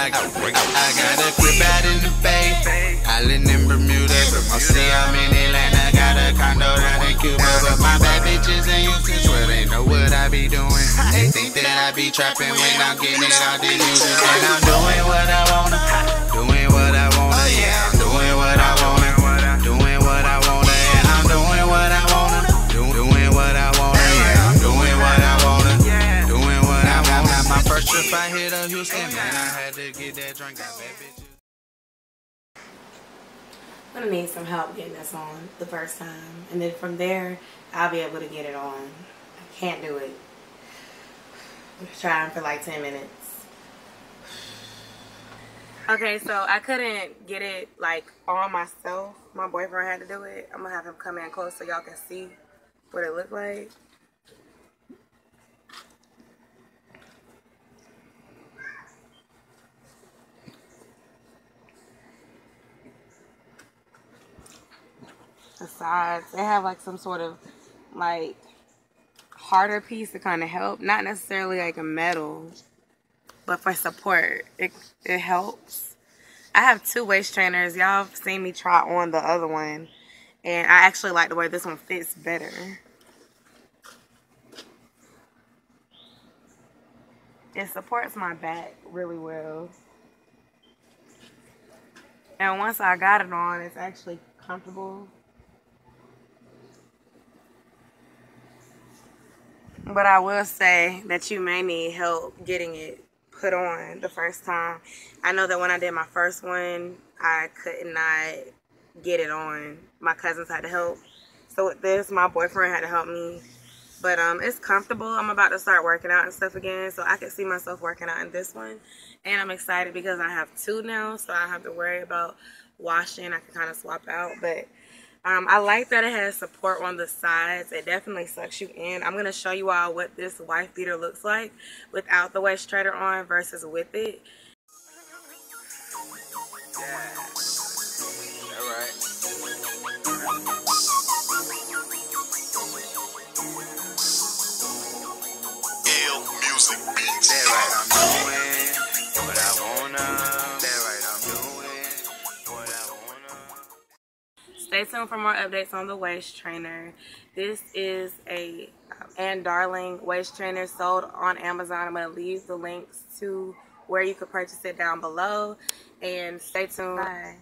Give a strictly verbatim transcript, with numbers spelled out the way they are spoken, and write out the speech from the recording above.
I, I got a crib out in the Bay, island in Bermuda. I see I'm in Atlanta, got a condo down in Cuba. But my bad bitches in Houston, swear they know what I be doing. They think that I be trapping when I'm getting it all this music. And I'm doing what I wanna, doing what I wanna, yeah, I'm doing what I wanna, doing what I wanna, and I'm doing what I wanna, doing what I wanna, yeah, I'm doing what I wanna, doing what I wanna. My first trip I hit up Houston, man, I had to get that drink. Got bad bitches. I'm gonna need some help getting this on the first time, and then from there I'll be able to get it on. I can't do it. I'm trying for like ten minutes. Okay, so I couldn't get it like on myself. My boyfriend had to do it. I'm gonna have him come in close so y'all can see what it looked like. The sides, they have like some sort of like harder piece to kind of help, not necessarily like a metal, but for support it, it helps. I have two waist trainers. Y'all have seen me try on the other one, and I actually like the way this one fits better. It supports my back really well, and once I got it on, it's actually comfortable. But I will say that you may need help getting it put on the first time. I know that when I did my first one, I could not get it on. My cousins had to help. So with this, my boyfriend had to help me. But um, it's comfortable. I'm about to start working out and stuff again, so I can see myself working out in this one. And I'm excited because I have two now, so I have to worry about washing. I can kind of swap out, but... Um, I like that it has support on the sides. It definitely sucks you in. I'm going to show you all what this wife beater looks like without the waist trainer on versus with it. Stay tuned for more updates on the waist trainer. This is a Ann Darling waist trainer sold on Amazon. I'm going to leave the links to where you could purchase it down below. And stay tuned. Bye.